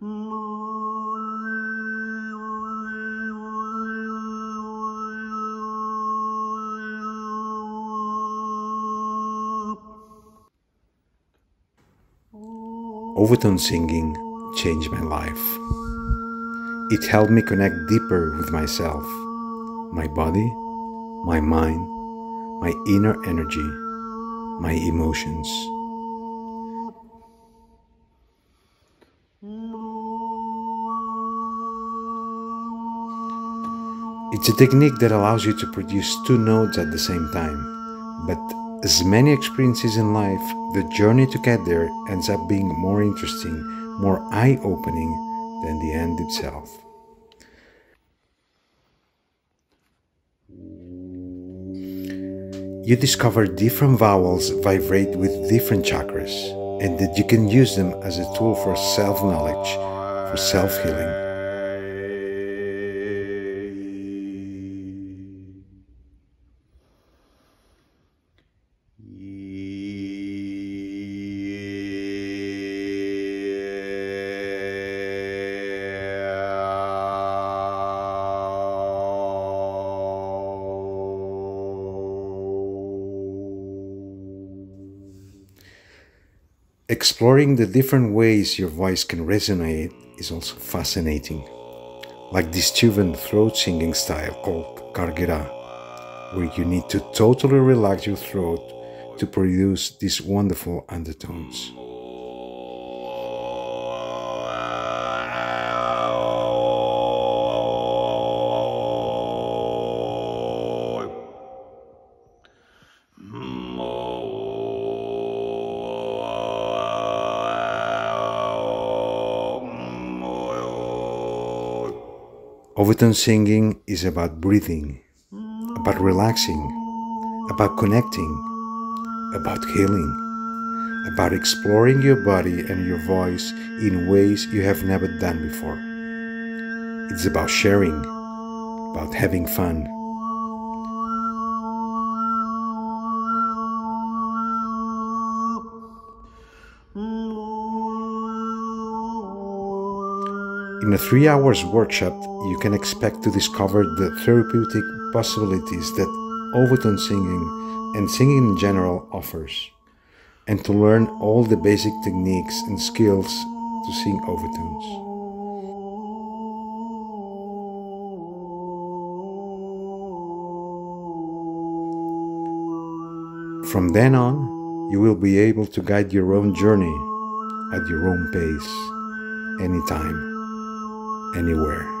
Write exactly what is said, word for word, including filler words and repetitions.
Overtone singing changed my life. It helped me connect deeper with myself, my body, my mind, my inner energy, my emotions. It's a technique that allows you to produce two notes at the same time, but as many experiences in life, the journey to get there ends up being more interesting, more eye-opening than the end itself. You discover different vowels vibrate with different chakras, and that you can use them as a tool for self-knowledge, for self-healing. Exploring the different ways your voice can resonate is also fascinating, like this Tuvan throat singing style called kargyraa, where you need to totally relax your throat to produce these wonderful undertones. Overtone singing is about breathing, about relaxing, about connecting, about healing, about exploring your body and your voice in ways you have never done before. It's about sharing, about having fun. In a three hours workshop, you can expect to discover the therapeutic possibilities that overtone singing and singing in general offers, and to learn all the basic techniques and skills to sing overtones. From then on, you will be able to guide your own journey at your own pace, anytime, anywhere.